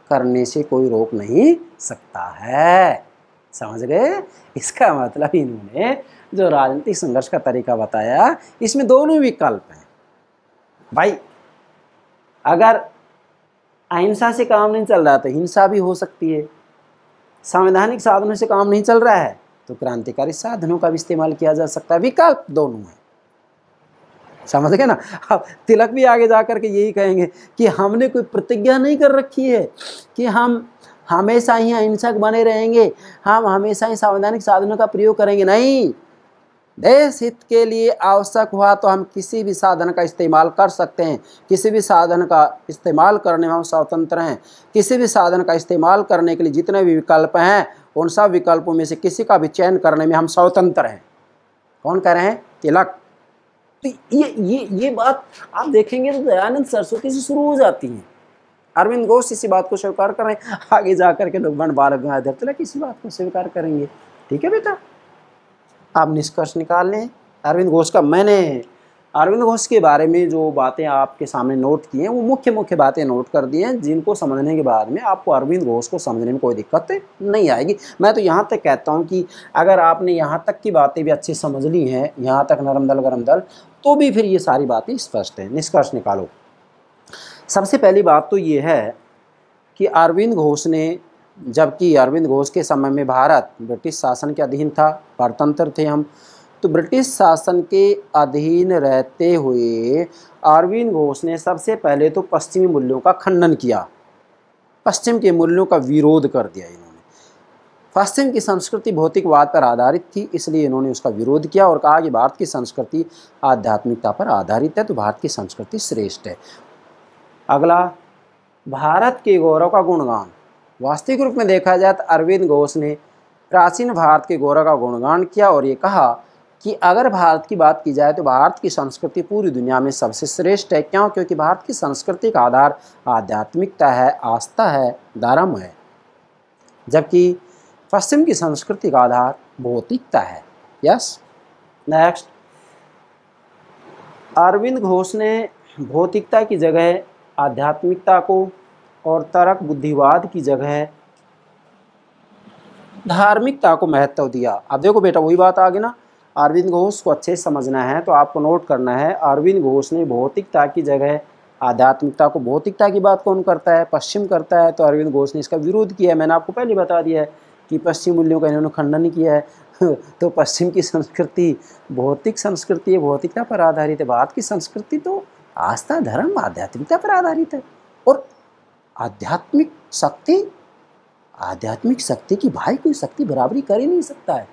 करने से कोई रोक नहीं सकता है। समझ गए? इसका मतलब इन्होंने जो राजनीतिक संघर्ष का तरीका बताया इसमें दोनों विकल्प हैं। भाई अगर अहिंसा से काम नहीं चल रहा तो हिंसा भी हो सकती है, संवैधानिक साधनों से काम नहीं चल रहा है तो क्रांतिकारी साधनों का भी इस्तेमाल किया जा सकता है। विकल्प दोनों हैं। समझ गए ना? अब तिलक भी आगे जा कर के यही कहेंगे कि हमने कोई प्रतिज्ञा नहीं कर रखी है कि हम हमेशा ही अहिंसक बने रहेंगे, हम हमेशा ही संवैधानिक साधनों का प्रयोग करेंगे। नहीं, देश हित के लिए आवश्यक हुआ तो हम किसी भी साधन का इस्तेमाल कर सकते हैं। किसी भी साधन का इस्तेमाल करने में हम स्वतंत्र हैं। किसी भी साधन का इस्तेमाल करने के लिए जितने भी विकल्प हैं उन सब विकल्पों में से किसी का भी चयन करने में हम स्वतंत्र हैं। कौन कह रहे हैं? तिलक। तो ये बात आप देखेंगे तो दयानंद सरस्वती से शुरू हो जाती है। अरविंद घोष इसी बात को स्वीकार कर रहे हैं, आगे जा करके लोकमान्य बाल गंगाधर तिलक इसी बात को स्वीकार करेंगे। ठीक है बेटा, आप निष्कर्ष निकाल लें। अरविंद घोष का मैंने अरविंद घोष के बारे में जो बातें आपके सामने नोट की हैं वो मुख्य मुख्य बातें नोट कर दी हैं, जिनको समझने के बाद में आपको अरविंद घोष को समझने में कोई दिक्कत नहीं आएगी। मैं तो यहाँ तक कहता हूँ कि अगर आपने यहाँ तक की बातें भी अच्छे समझ ली हैं, यहाँ तक नरम दल गरम दल, तो भी फिर ये सारी बातें स्पष्ट हैं। निष्कर्ष निकालो। सबसे पहली बात तो ये है कि अरविंद घोष ने, जबकि अरविंद घोष के समय में भारत ब्रिटिश शासन के अधीन था, परतंत्र थे हम, तो ब्रिटिश शासन के अधीन रहते हुए अरविंद घोष ने सबसे पहले तो पश्चिमी मूल्यों का खंडन किया। पश्चिम के मूल्यों का विरोध कर दिया इन्होंने। पश्चिम की संस्कृति भौतिकवाद पर आधारित थी, इसलिए इन्होंने उसका विरोध किया और कहा कि भारत की संस्कृति आध्यात्मिकता पर आधारित है तो भारत की संस्कृति श्रेष्ठ है। अगला, भारत के गौरव का गुणगान। वास्तविक रूप में देखा जाए तो अरविंद घोष ने प्राचीन भारत के गौरव का गुणगान किया और ये कहा कि अगर भारत की बात की जाए तो भारत की संस्कृति पूरी दुनिया में सबसे श्रेष्ठ है। क्यों? क्योंकि भारत की संस्कृति का आधार आध्यात्मिकता है, आस्था है, धर्म है, जबकि पश्चिम की संस्कृति का आधार भौतिकता है। यस। नेक्स्ट, अरविंद घोष ने भौतिकता की जगह आध्यात्मिकता को और तर्क बुद्धिवाद की जगह धार्मिकता को महत्व दिया। अब देखो बेटा, वही बात आ गई ना। अरविंद घोष को अच्छे से समझना है तो आपको नोट करना है, अरविंद घोष ने भौतिकता की जगह आध्यात्मिकता को, भौतिकता की बात कौन करता है? पश्चिम करता है, तो अरविंद घोष ने इसका विरोध किया है। मैंने आपको पहले बता दिया है कि पश्चिम मूल्यों का इन्होंने खंडन किया है। तो पश्चिम की संस्कृति भौतिक संस्कृति है, भौतिकता पर आधारित है। भारत की संस्कृति तो आस्था, धर्म, आध्यात्मिकता पर आधारित है और आध्यात्मिक शक्ति की भाई कोई शक्ति बराबरी कर ही नहीं सकता है।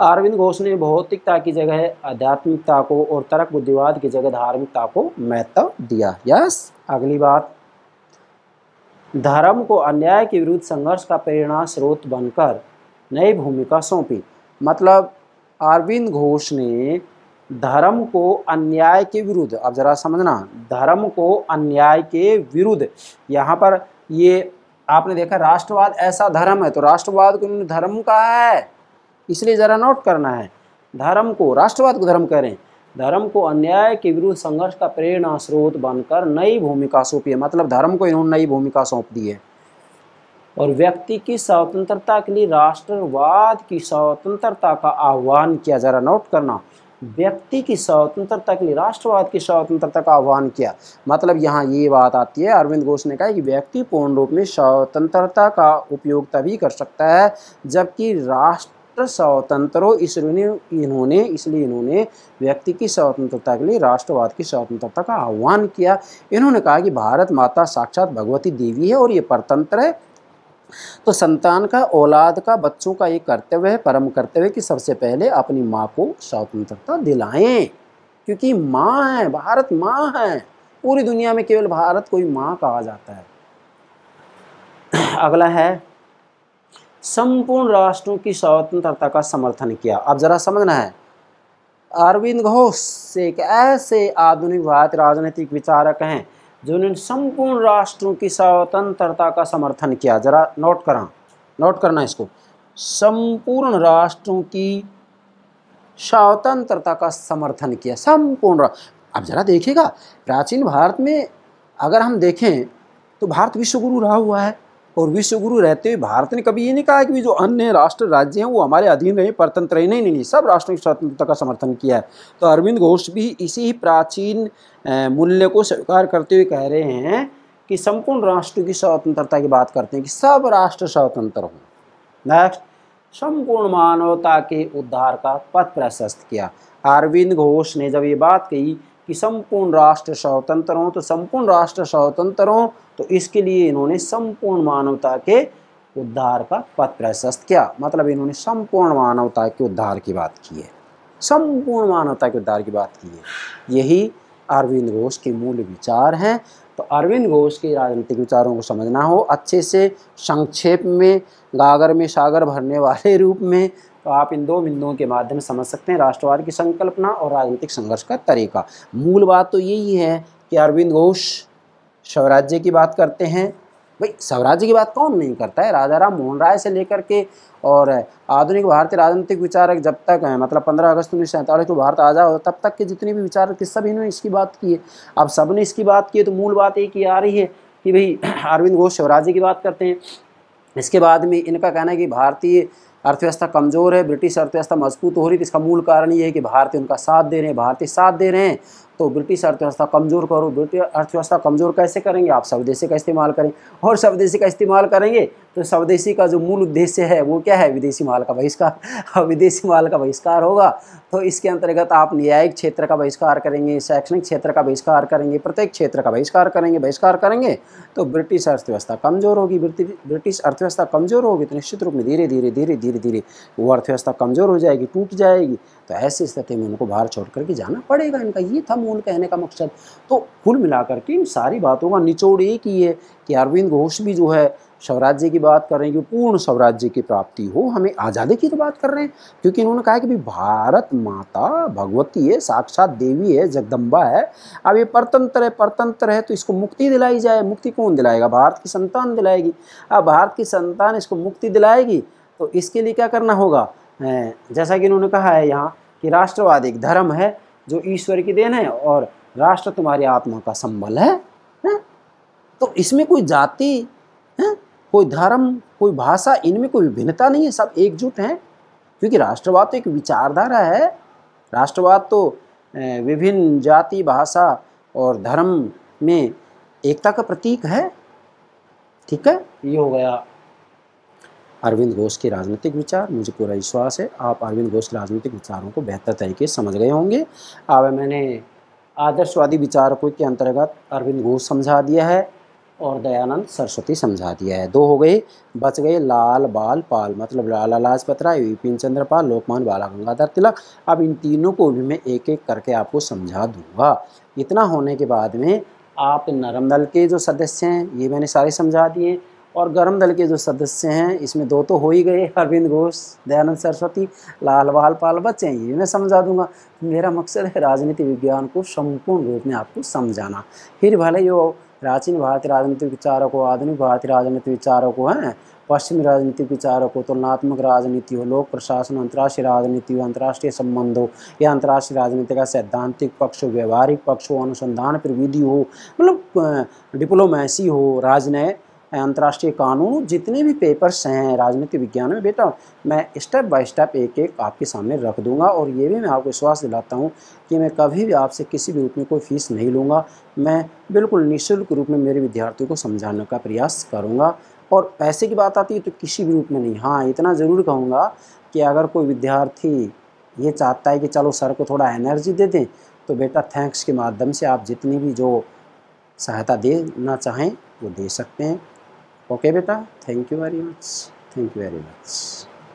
अरविंद घोष ने भौतिकता की जगह आध्यात्मिकता को और तर्क बुद्धिवाद की जगह धार्मिकता को महत्व दिया। यस। अगली बात, धर्म को अन्याय के विरुद्ध संघर्ष का प्रेरणा स्रोत बनकर नई भूमिका सौंपी। मतलब अरविंद घोष ने धर्म को अन्याय के विरुद्ध, अब जरा समझना, धर्म को अन्याय के विरुद्ध, यहाँ पर ये आपने देखा राष्ट्रवाद ऐसा धर्म है तो राष्ट्रवाद को उन्होंने धर्म कहा है, इसलिए जरा नोट करना है, धर्म को, राष्ट्रवाद को धर्म करें। धर्म को अन्याय के विरुद्ध संघर्ष का प्रेरणा स्रोत बनकर नई भूमिका सौंपी है, मतलब धर्म को इन्होंने नई भूमिका सौंप दी है। और व्यक्ति की स्वतंत्रता के लिए राष्ट्रवाद की स्वतंत्रता का आह्वान किया। जरा नोट करना, व्यक्ति की स्वतंत्रता के लिए राष्ट्रवाद की स्वतंत्रता का आह्वान किया। मतलब यहाँ ये बात आती है, अरविंद घोष ने कहा कि व्यक्ति पूर्ण रूप में स्वतंत्रता का उपयोग तभी कर सकता है जबकि राष्ट्र स्वतंत्र हो, इसलिए इन्होंने व्यक्ति की स्वतंत्रता के लिए राष्ट्रवाद की स्वतंत्रता का आह्वान किया। इन्होंने कहा कि भारत माता साक्षात भगवती देवी है और ये परतंत्र है, तो संतान का, औलाद का, बच्चों का ये कर्तव्य है, परम कर्तव्य कि सबसे पहले अपनी माँ को स्वतंत्रता दिलाएं, क्योंकि माँ है, भारत माँ है। पूरी दुनिया में केवल भारत को ही माँ कहा जाता है। अगला है, संपूर्ण राष्ट्रों की स्वतंत्रता का समर्थन किया। अब जरा समझना है, अरविंद घोष एक ऐसे आधुनिक भारत राजनीतिक विचारक हैं जिन्होंने संपूर्ण राष्ट्रों की स्वतंत्रता का समर्थन किया। जरा नोट करना इसको, संपूर्ण राष्ट्रों की स्वतंत्रता का समर्थन किया, संपूर्ण। अब जरा देखिएगा, प्राचीन भारत में अगर हम देखें तो भारत विश्वगुरु रहा हुआ है, और विश्वगुरु रहते हुए भारत ने कभी ये नहीं कहा कि जो अन्य राष्ट्र राज्य हैं वो हमारे अधीन रहे, परतंत्र रहे। नहीं, सब राष्ट्रों की स्वतंत्रता का समर्थन किया है। तो अरविंद घोष भी इसी प्राचीन मूल्य को स्वीकार करते हुए कह रहे हैं कि संपूर्ण राष्ट्र की स्वतंत्रता की बात करते हैं कि सब राष्ट्र स्वतंत्र हों। नेक्स्ट, संपूर्ण मानवता के उद्धार का पथ प्रशस्त किया। अरविंद घोष ने जब ये बात कही कि संपूर्ण राष्ट्र स्वतंत्र हों, तो संपूर्ण राष्ट्र स्वतंत्र हों तो इसके लिए इन्होंने संपूर्ण मानवता के उद्धार का पथ प्रशस्त किया। मतलब इन्होंने संपूर्ण मानवता के उद्धार की बात की है, संपूर्ण मानवता के उद्धार की बात की है। यही अरविंद घोष के मूल विचार हैं। तो अरविंद घोष के राजनीतिक विचारों को समझना हो अच्छे से, संक्षेप में, गागर में सागर भरने वाले रूप में, तो आप इन दो बिंदुओं के माध्यम से समझ सकते हैं, राष्ट्रवाद की संकल्पना और राजनीतिक संघर्ष का तरीका। मूल बात तो यही है कि अरविंद घोष स्वराज्य की बात करते हैं। भाई स्वराज्य की बात कौन नहीं करता है? राजा राम मोहन राय से लेकर के और आधुनिक भारतीय राजनीतिक विचारक जब तक हैं, मतलब 15 अगस्त 1947 को भारत आज़ाद हुआ तब तक के जितने भी विचारक थे सब इन्होंने इसकी बात की है। अब सब ने इसकी बात की है तो मूल बात एक ही आ रही है कि भाई अरविंद घोष स्वराज्य की बात करते हैं। इसके बाद में इनका कहना है कि भारतीय अर्थव्यवस्था कमज़ोर है, ब्रिटिश अर्थव्यवस्था मजबूत हो रही है। इसका मूल कारण ये है कि भारतीय उनका साथ दे रहे हैं, भारतीय साथ दे रहे हैं तो ब्रिटिश अर्थव्यवस्था कमज़ोर करो। ब्रिटिश अर्थव्यवस्था कमज़ोर कैसे करेंगे? आप स्वदेशी का इस्तेमाल करें, और स्वदेशी का इस्तेमाल करेंगे तो स्वदेशी का जो मूल उद्देश्य है वो क्या है? विदेशी माल का बहिष्कार। विदेशी माल का बहिष्कार होगा तो इसके अंतर्गत आप न्यायिक क्षेत्र का बहिष्कार करेंगे, शैक्षणिक क्षेत्र का बहिष्कार करेंगे, प्रत्येक क्षेत्र का बहिष्कार करेंगे तो ब्रिटिश अर्थव्यवस्था कमज़ोर होगी। ब्रिटिश अर्थव्यवस्था कमज़ोर होगी तो निश्चित रूप में धीरे धीरे वो अर्थव्यवस्था कमज़ोर हो जाएगी, टूट जाएगी। तो ऐसी स्थिति में उनको बाहर छोड़ करके जाना पड़ेगा। इनका ये था मूल कहने का मकसद। तो कुल मिलाकर के इन सारी बातों का निचोड़ एक ही है कि अरविंद घोष भी जो है स्वराज्य की बात कर रहे हैं कि पूर्ण स्वराज्य की प्राप्ति हो, हमें आज़ादी की तो बात कर रहे हैं क्योंकि उन्होंने कहा कि भाई भारत माता भगवती है, साक्षात देवी है, जगदम्बा है। अब ये परतंत्र है तो इसको मुक्ति दिलाई जाए। मुक्ति कौन दिलाएगा? भारत की संतान दिलाएगी। अब भारत की संतान इसको मुक्ति दिलाएगी तो इसके लिए क्या करना होगा? जैसा कि उन्होंने कहा है यहाँ कि राष्ट्रवाद एक धर्म है जो ईश्वर की देन है और राष्ट्र तुम्हारी आत्मा का संबल है। तो इसमें कोई जाति, कोई धर्म, कोई भाषा, इनमें कोई विभिन्नता नहीं है, सब एकजुट हैं क्योंकि राष्ट्रवाद तो एक विचारधारा है। राष्ट्रवाद तो विभिन्न जाति, भाषा और धर्म में एकता का प्रतीक है। ठीक है, ये हो गया अरविंद घोष के राजनीतिक विचार। मुझे पूरा विश्वास है आप अरविंद घोष के राजनीतिक विचारों को बेहतर तरीके से समझ गए होंगे। अब मैंने आदर्शवादी विचारकों के अंतर्गत अरविंद घोष समझा दिया है और दयानंद सरस्वती समझा दिया है। दो हो गए, बच गए लाल बाल पाल, मतलब लाला लाजपत राय, विपिन चंद्रपाल, लोकमान्य बाल गंगाधर तिलक। अब इन तीनों को भी मैं एक एक करके आपको समझा दूंगा। इतना होने के बाद में आप नरम दल के जो सदस्य हैं ये मैंने सारे समझा दिए, और गर्म दल के जो सदस्य हैं इसमें दो तो हो ही गए, अरविंद घोष, दयानंद सरस्वती, लाल बाल पाल बचे हैं, ये मैं समझा दूंगा। मेरा मकसद है राजनीति विज्ञान को संपूर्ण रूप में आपको समझाना। फिर भले यो प्राचीन भारतीय राजनीतिक विचारों को, आधुनिक भारतीय राजनीतिक विचारों को, हैं पश्चिमी राजनीतिक विचारों को, तुलनात्मक राजनीति हो, लोक प्रशासन, अंतर्राष्ट्रीय राजनीति हो, अंतर्राष्ट्रीय संबंध हो, या अंतर्राष्ट्रीय राजनीति का सैद्धांतिक पक्ष हो, व्यवहारिक पक्ष हो, अनुसंधान प्रविधि हो, मतलब डिप्लोमेसी हो, राजनय, अंतर्राष्ट्रीय कानून, जितने भी पेपर्स हैं राजनीति विज्ञान में बेटा मैं स्टेप बाय स्टेप एक एक आपके सामने रख दूंगा। और ये भी मैं आपको विश्वास दिलाता हूँ कि मैं कभी भी आपसे किसी भी रूप में कोई फीस नहीं लूँगा। मैं बिल्कुल निःशुल्क रूप में मेरे विद्यार्थियों को समझाने का प्रयास करूँगा। और पैसे की बात आती है तो किसी भी रूप में नहीं। हाँ, इतना ज़रूर कहूँगा कि अगर कोई विद्यार्थी ये चाहता है कि चलो सर को थोड़ा एनर्जी दे दें तो बेटा थैंक्स के माध्यम से आप जितनी भी जो सहायता देना चाहें वो दे सकते हैं। ओके बेटा, थैंक यू वेरी मच